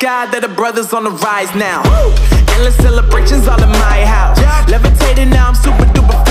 thank God that the brothers on the rise now. Woo! Endless celebrations all in my house. Yeah. Levitating now, I'm super duper.